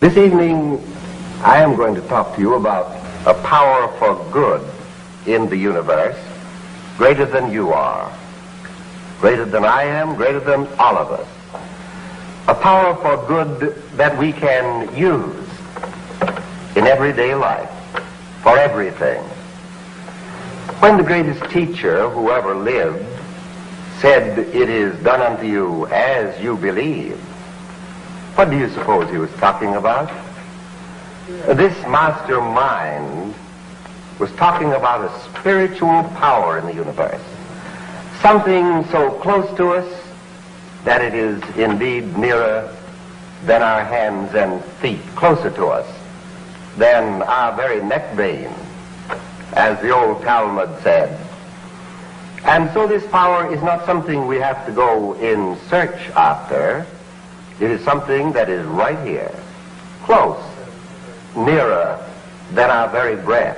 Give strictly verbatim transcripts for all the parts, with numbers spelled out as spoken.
This evening, I am going to talk to you about a power for good in the universe greater than you are, greater than I am, greater than all of us. A power for good that we can use in everyday life, for everything. When the greatest teacher who ever lived said, "It is done unto you as you believe," what do you suppose he was talking about? This master mind was talking about a spiritual power in the universe, something so close to us that it is indeed nearer than our hands and feet, closer to us than our very neck vein, as the old Talmud said. And so this power is not something we have to go in search after. It is something that is right here, close, nearer than our very breath.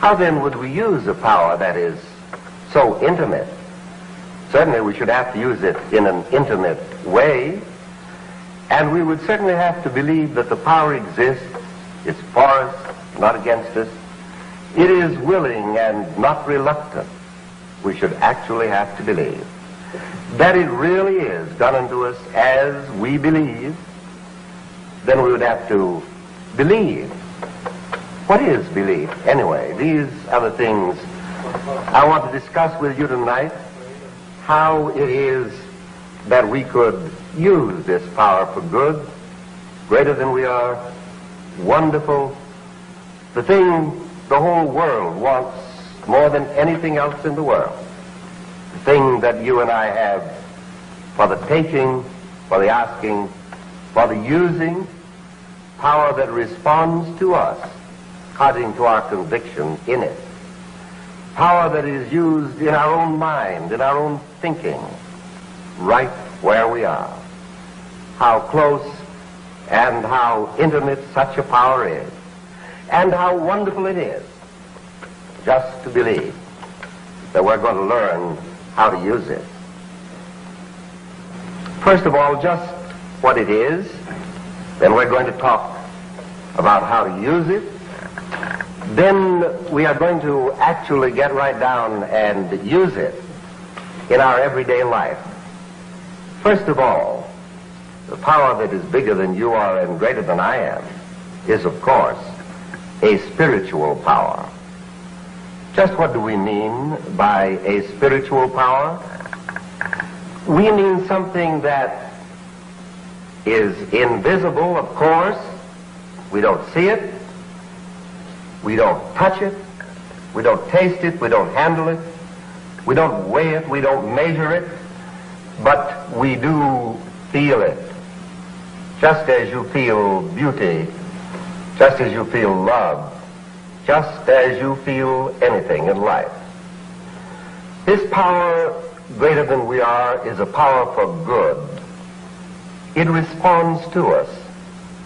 How then would we use a power that is so intimate? Certainly we should have to use it in an intimate way, and we would certainly have to believe that the power exists. It's for us, not against us. It is willing and not reluctant. We should actually have to believe that it really is done unto us as we believe. Then we would have to believe. What is belief, anyway? These are the things I want to discuss with you tonight, how it is that we could use this power for good, greater than we are, wonderful, the thing the whole world wants more than anything else in the world, the thing that you and I have for the taking, for the asking, for the using, power that responds to us according to our conviction in it, power that is used in our own mind, in our own thinking, right where we are. How close and how intimate such a power is, and how wonderful it is just to believe that we're going to learn how to use it. First of all, just what it is, then we're going to talk about how to use it, then we are going to actually get right down and use it in our everyday life. First of all, the power that is bigger than you are and greater than I am is, of course, a spiritual power. Just what do we mean by a spiritual power? We mean something that is invisible, of course. We don't see it. We don't touch it. We don't taste it. We don't handle it. We don't weigh it. We don't measure it. But we do feel it. Just as you feel beauty, just as you feel love, just as you feel anything in life. This power greater than we are is a power for good. It responds to us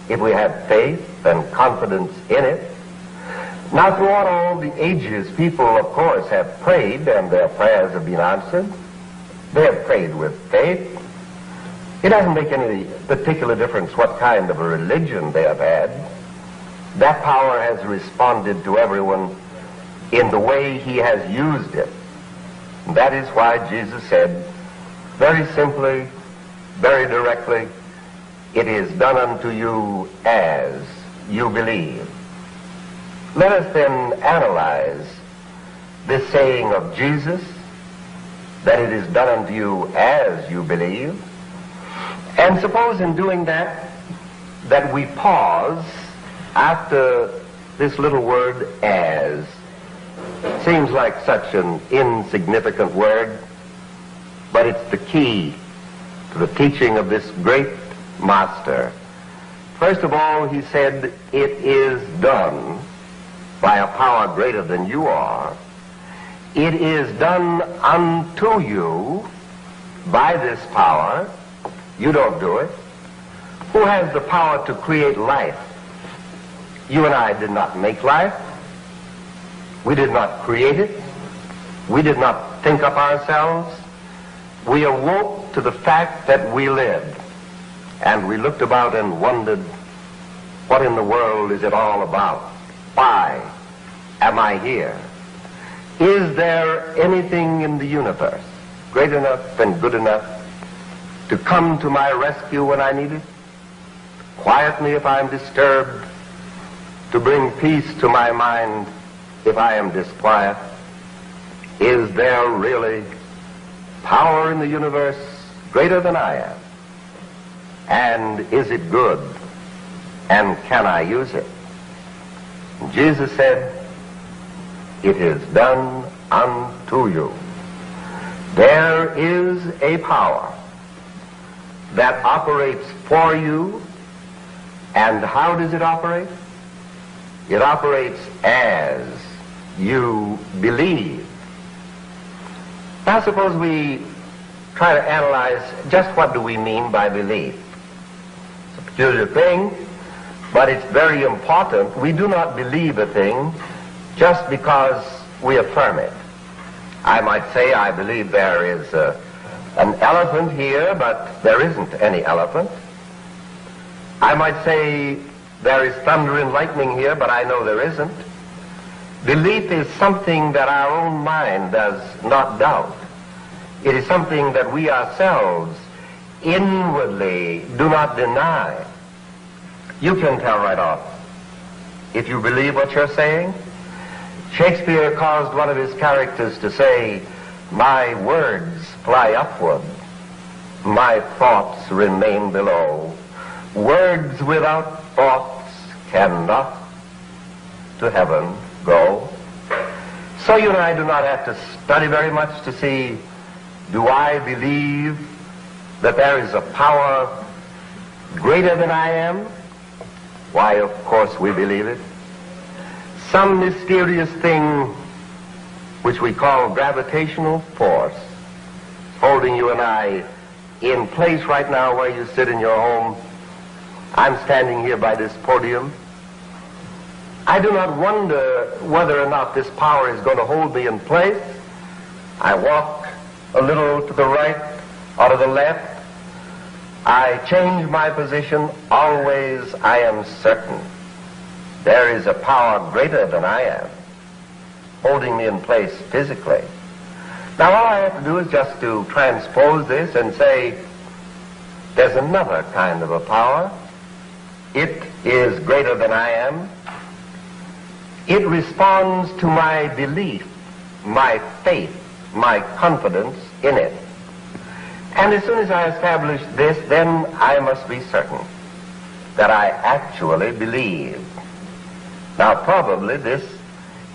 if we have faith and confidence in it. Now, throughout all the ages, people, of course, have prayed, and their prayers have been answered. They have prayed with faith. It doesn't make any particular difference what kind of a religion they have had. That power has responded to everyone in the way he has used it. And that is why Jesus said, very simply, very directly, "It is done unto you as you believe." Let us then analyze this saying of Jesus, that it is done unto you as you believe. And suppose in doing that, that we pause after this little word "as." Seems like such an insignificant word, but it's the key to the teaching of this great master. First of all, he said, it is done by a power greater than you are. It is done unto you by this power. You don't do it. Who has the power to create life? You and I did not make life. We did not create it. We did not think up ourselves. We awoke to the fact that we lived, and we looked about and wondered What in the world is it all about? Why am I here? Is there anything in the universe great enough and good enough to come to my rescue when I need it, quiet me if I'm disturbed, to bring peace to my mind if I am disquiet? Is there really power in the universe greater than I am? And is it good? And can I use it? Jesus said, "It is done unto you." There is a power that operates for you. And how does it operate? It operates as you believe. Now suppose we try to analyze just what do we mean by belief. It's a peculiar thing, but it's very important. We do not believe a thing just because we affirm it. I might say, I believe there is a, an elephant here, but there isn't any elephant. I might say, there is thunder and lightning here, but I know there isn't. Belief is something that our own mind does not doubt. It is something that we ourselves inwardly do not deny. You can tell right off if you believe what you're saying. Shakespeare caused one of his characters to say, "My words fly upward, my thoughts remain below. Words without thoughts cannot to heaven go." So you and I do not have to study very much to see, do I believe that there is a power greater than I am? Why, of course we believe it. Some mysterious thing which we call gravitational force, holding you and I in place right now where you sit in your home. I'm standing here by this podium. I do not wonder whether or not this power is going to hold me in place. I walk a little to the right or to the left. I change my position. Always I am certain there is a power greater than I am holding me in place physically. Now all I have to do is just to transpose this and say there's another kind of a power. It is greater than I am. It responds to my belief, my faith, my confidence in it. And as soon as I establish this, then I must be certain that I actually believe. Now probably this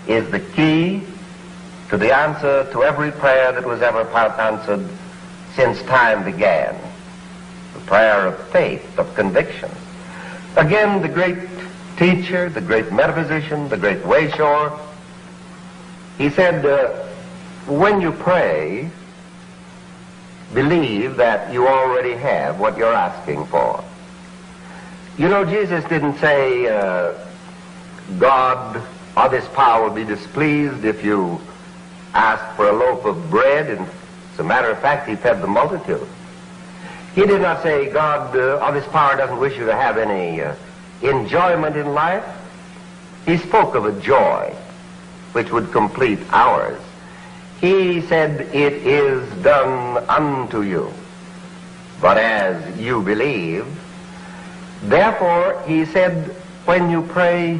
is the key to the answer to every prayer that was ever answered since time began. The prayer of faith, of conviction. Again, the great teacher, the great metaphysician, the great Weishaw, he said, uh, when you pray, believe that you already have what you're asking for. You know, Jesus didn't say, uh, God or this power will be displeased if you ask for a loaf of bread. And as a matter of fact, he fed the multitude. He did not say, God, uh, of his power doesn't wish you to have any uh, enjoyment in life. He spoke of a joy which would complete ours. He said, it is done unto you, but as you believe. Therefore, he said, when you pray,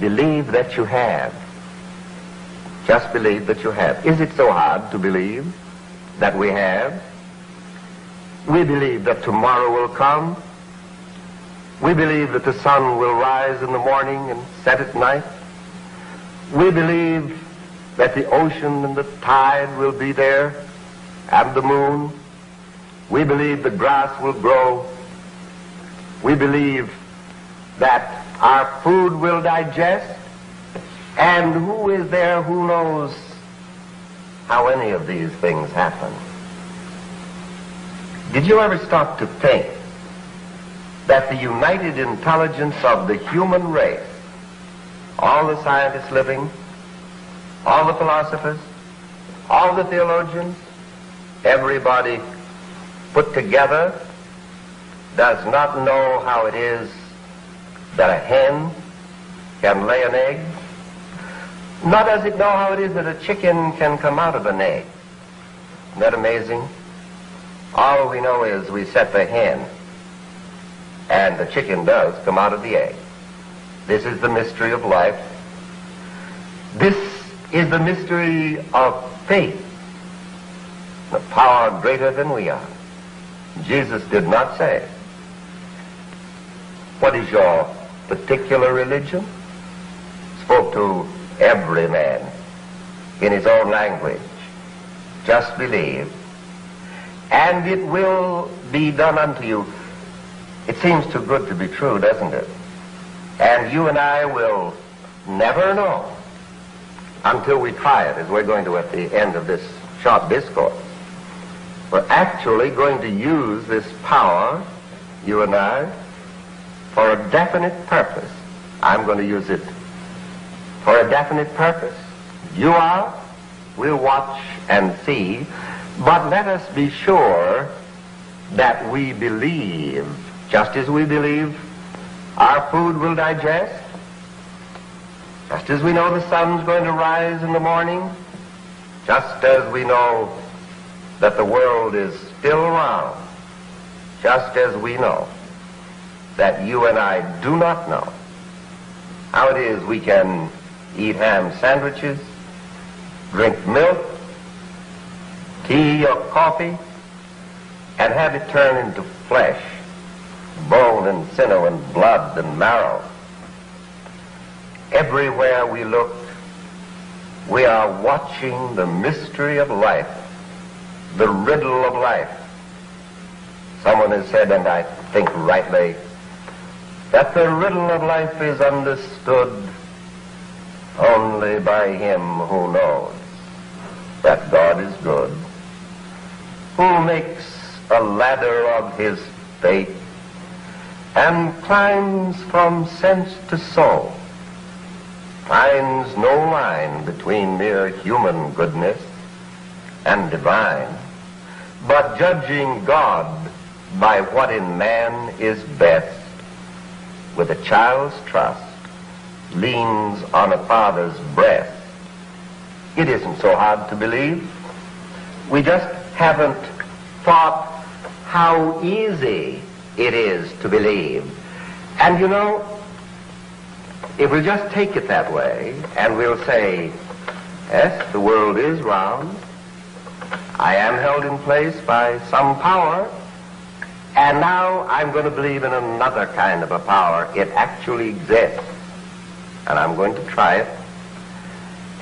believe that you have. Just believe that you have. Is it so hard to believe that we have? We believe that tomorrow will come. We believe that the sun will rise in the morning and set at night. We believe that the ocean and the tide will be there, and the moon. We believe the grass will grow. We believe that our food will digest. And who is there who knows how any of these things happen? Did you ever stop to think that the united intelligence of the human race, all the scientists living, all the philosophers, all the theologians, everybody put together, does not know how it is that a hen can lay an egg? Nor does it know how it is that a chicken can come out of an egg. Isn't that amazing? All we know is we set the hen, and the chicken does come out of the egg. This is the mystery of life. This is the mystery of faith, the power greater than we are. Jesus did not say, "What is your particular religion?" He spoke to every man in his own language. Just believe, and it will be done unto you. It seems too good to be true, doesn't it? And you and I will never know until we try it, as we're going to at the end of this short discourse. We're actually going to use this power, you and I, for a definite purpose. I'm going to use it for a definite purpose. You are, we'll watch and see, but let us be sure that we believe. Just as we believe our food will digest, just as we know the sun's going to rise in the morning, just as we know that the world is still around, just as we know that you and I do not know how it is we can eat ham sandwiches, drink milk, tea or coffee, and have it turn into flesh, bone and sinew and blood and marrow. Everywhere we look, we are watching the mystery of life, the riddle of life. Someone has said, and I think rightly, that the riddle of life is understood only by him who knows that God is good, who makes a ladder of his faith and climbs from sense to soul, finds no line between mere human goodness and divine, but judging God by what in man is best, with a child's trust, leans on a father's breast. It isn't so hard to believe. We just haven't thought how easy it is to believe. And you know, if we just take it that way, and we'll say, yes, the world is round, I am held in place by some power, and now I'm going to believe in another kind of a power. It actually exists, and I'm going to try it.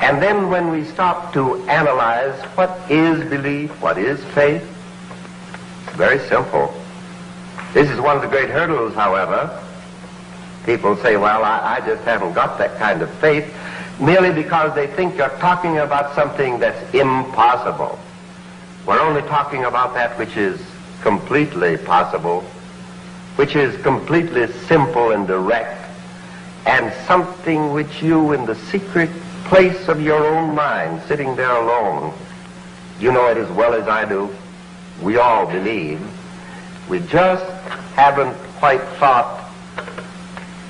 And then when we stop to analyze what is belief, what is faith, it's very simple. This is one of the great hurdles, however. People say, well, I, I just haven't got that kind of faith, merely because they think you're talking about something that's impossible. We're only talking about that which is completely possible, which is completely simple and direct, and something which you, in the secret place of your own mind, sitting there alone, you know it as well as I do. We all believe. We just haven't quite thought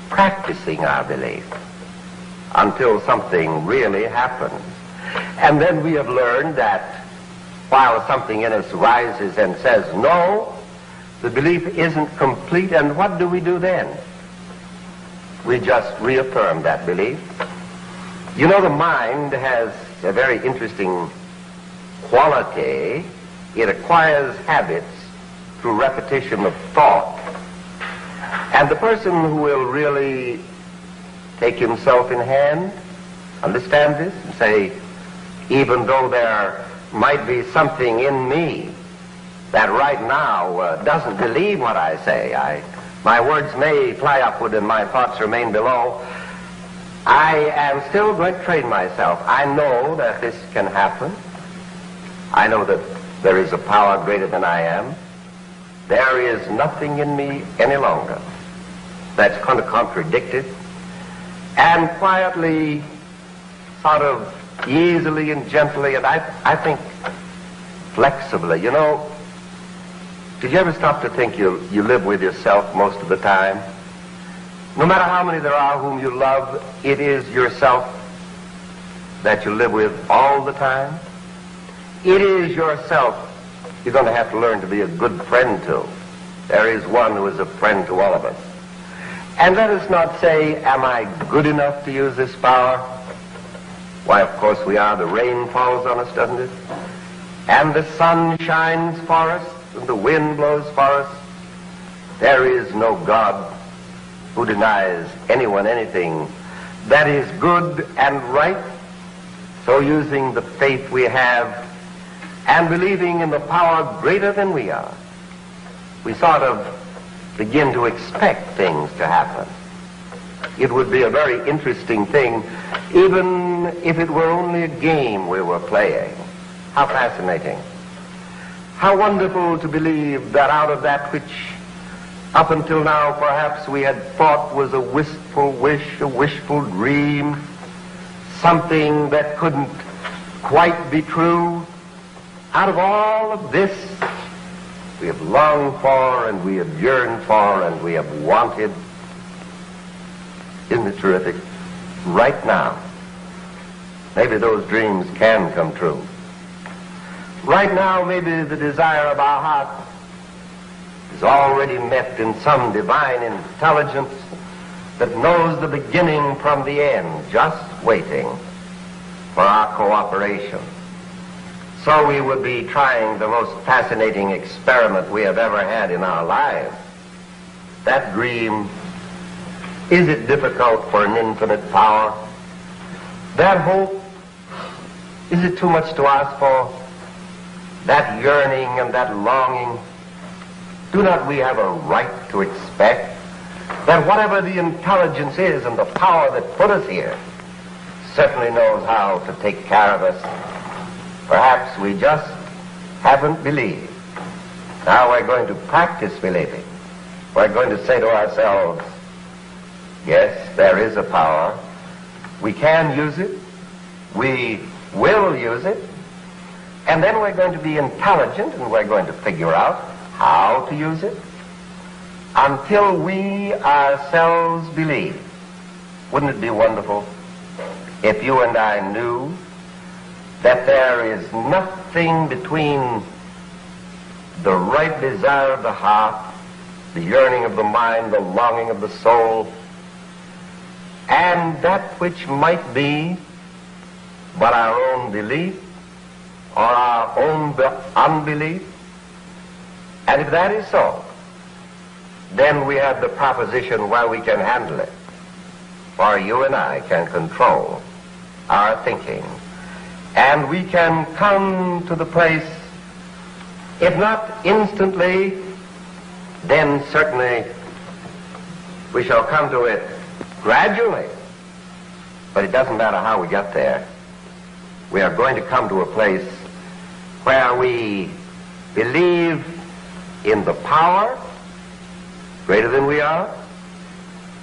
practicing our belief until something really happens. And then we have learned that while something in us rises and says no, the belief isn't complete, and what do we do then? We just reaffirm that belief. You know, the mind has a very interesting quality. It acquires habits through repetition of thought. And the person who will really take himself in hand, understand this, and say, even though there might be something in me that right now uh, doesn't believe what I say, I, my words may fly upward and my thoughts remain below, I am still going to train myself. I know that this can happen. I know that there is a power greater than I am. There is nothing in me any longer that's going to contradict it. And quietly, sort of easily and gently, and I, I think flexibly. You know, did you ever stop to think you, you live with yourself most of the time? No matter how many there are whom you love, it is yourself that you live with all the time. It is yourself you're going to have to learn to be a good friend to. There is one who is a friend to all of us. And let us not say, am I good enough to use this power? Why, of course we are. The rain falls on us, doesn't it? And the sun shines for us, and the wind blows for us. There is no God who denies anyone anything that is good and right. So using the faith we have and believing in the power greater than we are, we sort of begin to expect things to happen. It would be a very interesting thing, even if it were only a game we were playing. How fascinating. How wonderful to believe that out of that which up until now perhaps we had thought was a wistful wish, a wishful dream, something that couldn't quite be true, out of all of this we have longed for and we have yearned for and we have wanted. Isn't it terrific? Right now, maybe those dreams can come true. Right now, maybe the desire of our heart is already met in some divine intelligence that knows the beginning from the end, just waiting for our cooperation. So we would be trying the most fascinating experiment we have ever had in our lives. That dream, is it difficult for an infinite power? That hope, is it too much to ask for? That yearning and that longing, do not we have a right to expect that whatever the intelligence is and the power that put us here certainly knows how to take care of us? Perhaps we just haven't believed. Now we're going to practice believing. We're going to say to ourselves, yes, there is a power. We can use it. We will use it. And then we're going to be intelligent and we're going to figure out how to use it until we ourselves believe. Wouldn't it be wonderful if you and I knew that there is nothing between the right desire of the heart, the yearning of the mind, the longing of the soul, and that which might be but our own belief or our own unbelief? And if that is so, then we have the proposition where we can handle it, for you and I can control our thinking, and we can come to the place, if not instantly, then certainly we shall come to it gradually. But it doesn't matter how we get there. We are going to come to a place where we believe in the power greater than we are,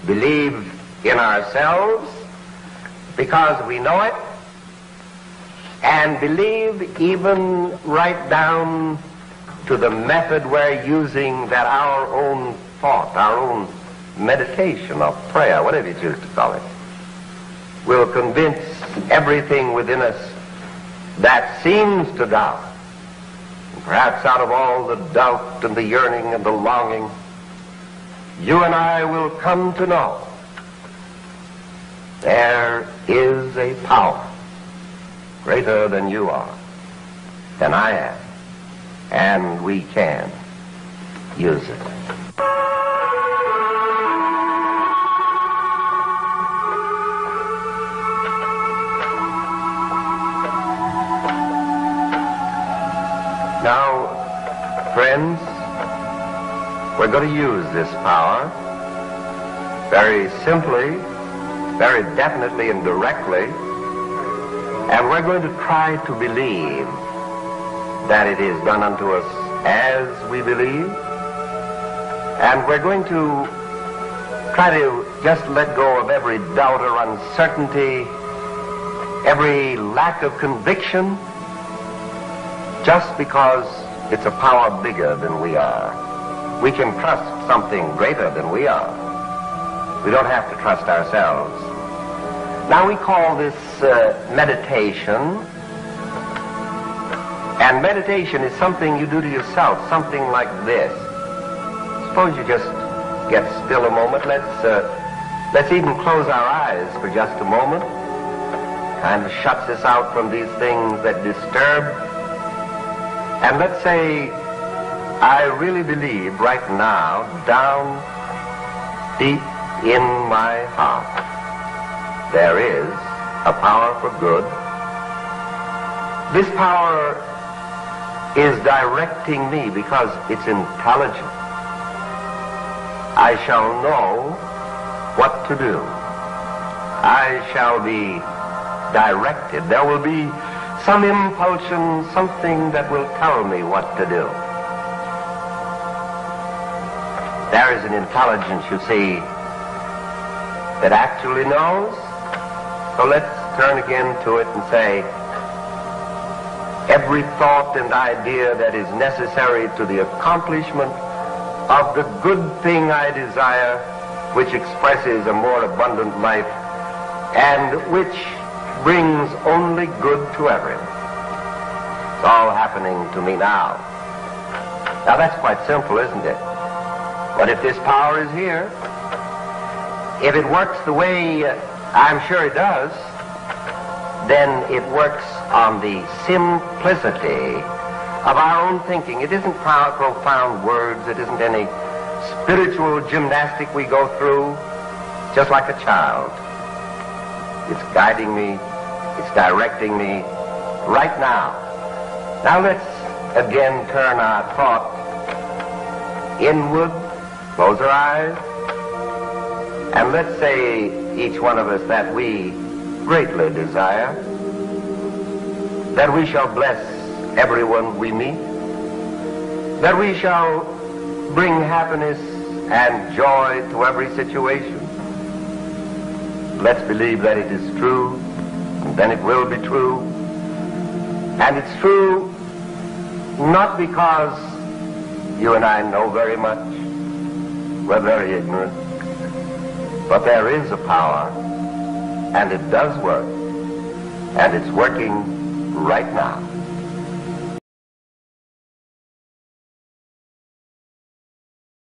believe in ourselves because we know it, and believe even right down to the method we're using, that our own thought, our own meditation or prayer, whatever you choose to call it, will convince everything within us that seems to doubt. Perhaps out of all the doubt and the yearning and the longing, you and I will come to know there is a power greater than you are, than I am, and we can use it. Now, friends, we're going to use this power very simply, very definitely and directly, and we're going to try to believe that it is done unto us as we believe, and we're going to try to just let go of every doubt or uncertainty, every lack of conviction, just because it's a power bigger than we are. We can trust something greater than we are. We don't have to trust ourselves. Now we call this uh, meditation. And meditation is something you do to yourself, something like this. Suppose you just get still a moment. Let's, uh, let's even close our eyes for just a moment. Kind of shuts us out from these things that disturb. And let's say, I really believe right now, down deep in my heart, there is a power for good. This power is directing me because it's intelligent. I shall know what to do. I shall be directed. There will be some impulsion, something that will tell me what to do. There is an intelligence, you see, that actually knows. So let's turn again to it and say, every thought and idea that is necessary to the accomplishment of the good thing I desire, which expresses a more abundant life, and which brings only good to everyone. It's all happening to me now. Now that's quite simple, isn't it? But if this power is here, if it works the way I'm sure it does, then it works on the simplicity of our own thinking. It isn't profound words. It isn't any spiritual gymnastic we go through, just like a child. It's guiding me. It's directing me right now. Now let's again turn our thought inward, close our eyes, and let's say each one of us that we greatly desire that we shall bless everyone we meet, that we shall bring happiness and joy to every situation. Let's believe that it is true, and then it will be true. And it's true not because you and I know very much, we're very ignorant, but there is a power. And it does work, and it's working right now.